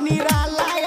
निराला।